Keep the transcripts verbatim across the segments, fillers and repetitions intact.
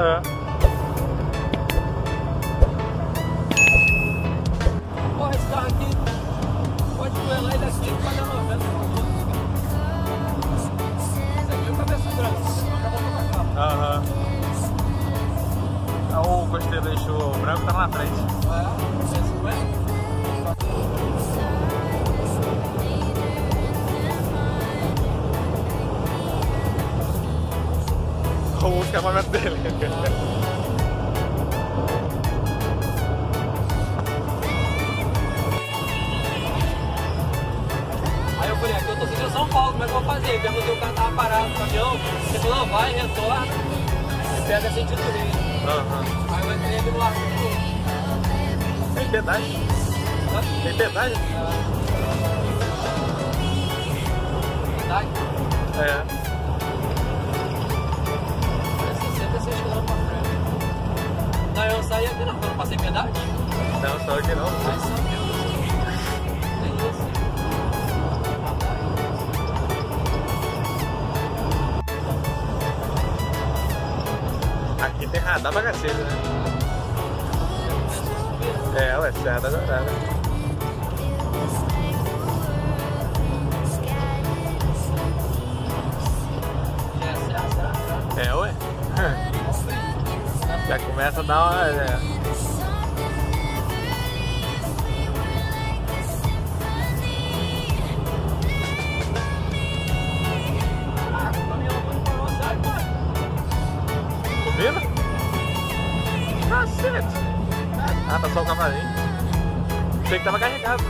Uh. Aham. Ah, o Costeiro deixou o branco, tá lá na frente. Ah, é? O escapamento dele. Aí eu falei, aqui eu tô sentindo São Paulo, como é que eu vou fazer? Eu perguntei, o carro tava parado no caminhão, você falou, não, vai, retorna, e pega sentido do Rio. Uhum. Aí eu entrei aqui no largo do Rio. Tem pedágio? Hã? Tem pedágio? É. Pedágio? É. Eu saí aqui não, eu não passei pedágio. Não, só aqui não. Mas só aqui não. É isso. Aqui tem radar pra cacete, né? É, ué, Serra da Dourada. É, ué? Já começa a dar uma... É. Comida? Cacete! Ah, tá só o camarim. Achei que tava carregado.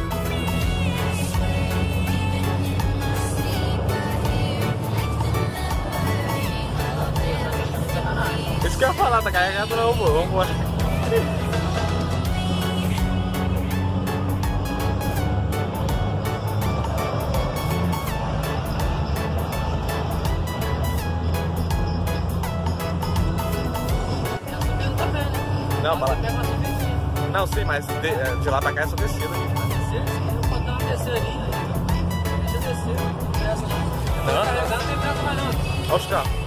Isso que eu ia falar, tá carregado não, pô, vamos embora. Não, mas... Não, sim, mas de, de lá pra cá é só descida. Pode dar uma descerinha. Deixa eu descer. Não, carregado tem nada mais não. Olha os carros.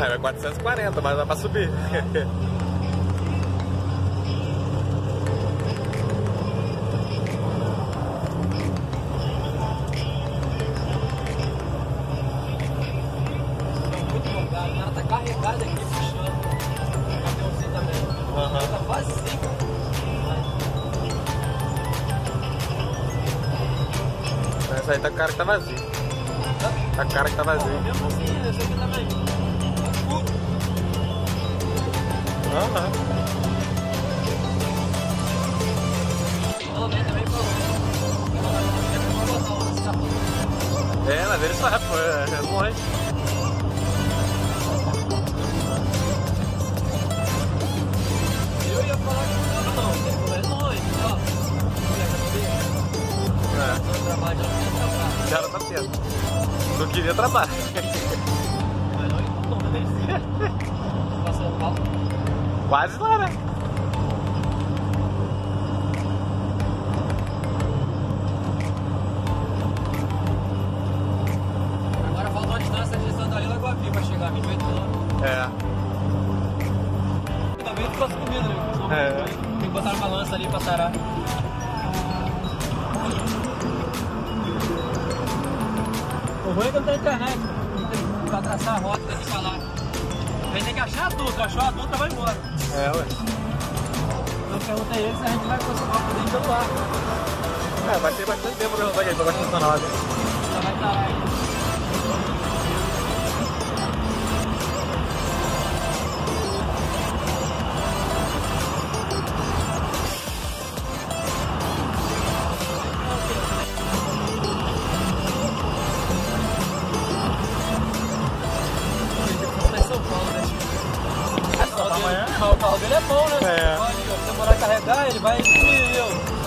Era quatrocentos e quarenta, mas dá pra subir. Carregada aqui puxando o caminhãozinho também. Uhum. Tá vazio. Essa aí tá cara que tá vazio. Hã? Tá cara que tá vazio. Pô, mesmo assim, esse aqui também. Tá escuro. Uhum. Ela vem também pra você. É, ela veio só, é longe. Cara tá tendo. Não queria trabalhar. Mas não encontrou. Passou o pau. Quase lá, né? Agora falta uma distância de Santa Helena e Guapi pra chegar, vinte e oito quilômetros. É. Também não trouxe comida, né? É. Tem que botar uma balança ali pra sarar. O ruim é que não tem internet, pra traçar a rota daqui pra lá. Aí tem que achar a Dutra, achou a Dutra, vai embora. É, ué. Eu perguntei ele se a gente vai continuar por dentro do ar. É, vai ter bastante tempo pra perguntar que a gente vai continuar lá. Já vai estar lá aí. Amanhã? O carro dele é bom, né? É. Pode, se demorar a carregar, ele vai sumir, viu?